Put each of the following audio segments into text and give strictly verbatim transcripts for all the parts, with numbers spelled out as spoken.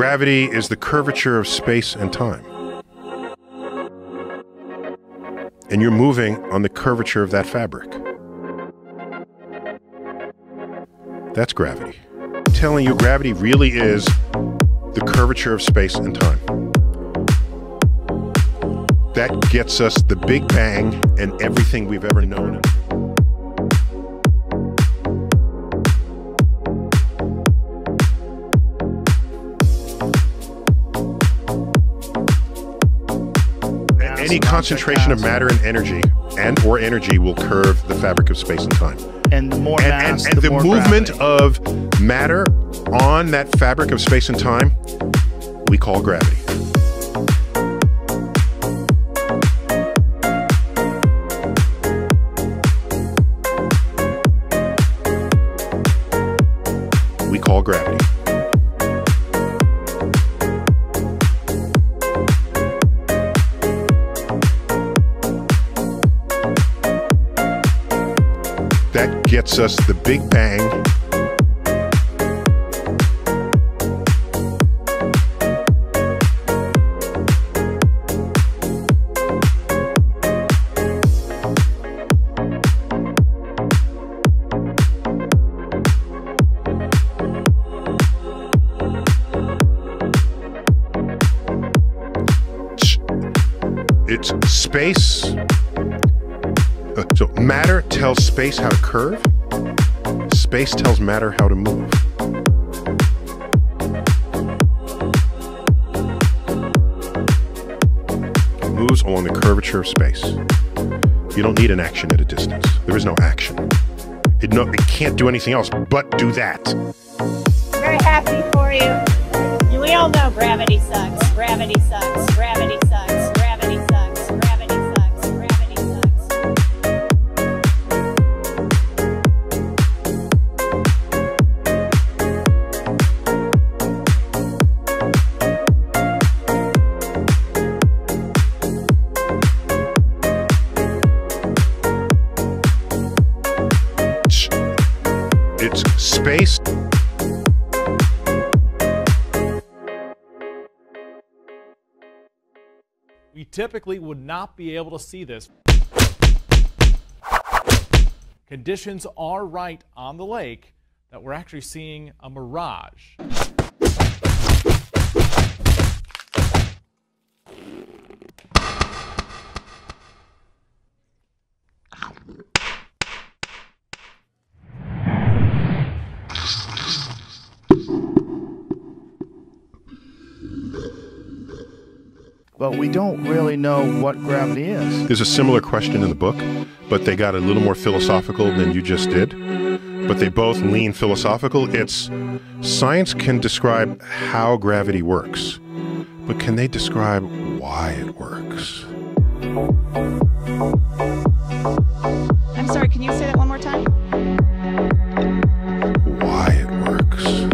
Gravity is the curvature of space and time. And you're moving on the curvature of that fabric. That's gravity. I'm telling you, gravity really is the curvature of space and time. That gets us the Big Bang and everything we've ever known. Any concentration of matter and energy and or energy will curve the fabric of space and time. And the more and, mass, and, and the, the more movement gravity. Of matter on that fabric of space and time, we call gravity. We call gravity. That gets us the Big Bang . It's space. So matter tells space how to curve. Space tells matter how to move. It moves along the curvature of space. You don't need an action at a distance. There is no action. It, no, it can't do anything else but do that. Very happy for you. We all know gravity sucks. Gravity sucks. Gravity sucks. Gravity sucks. It's space. We typically would not be able to see this. Conditions are right on the lake that we're actually seeing a mirage. But we don't really know what gravity is. There's a similar question in the book, but they got a little more philosophical than you just did. But they both lean philosophical. It's science can describe how gravity works, but can they describe why it works? I'm sorry, can you say that one more time? Why it works.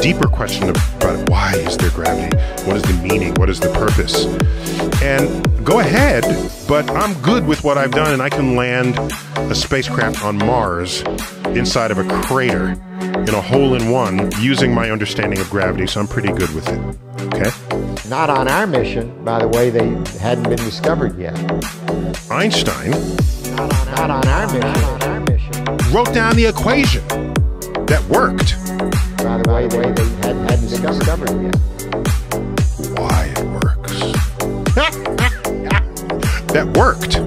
Deeper question about why is there gravity? What is the meaning? What is the purpose? And go ahead, but I'm good with what I've done, and I can land a spacecraft on Mars inside of a crater in a hole-in-one using my understanding of gravity, so I'm pretty good with it, okay? Not on our mission, by the way. They hadn't been discovered yet. Einstein not on, not on, our, mission, not on our mission. Wrote down the equation that worked. By the way, they hadn't had discovered it yet. Why it works. That worked.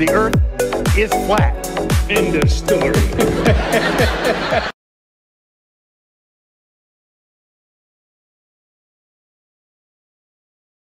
The earth is flat. End of story.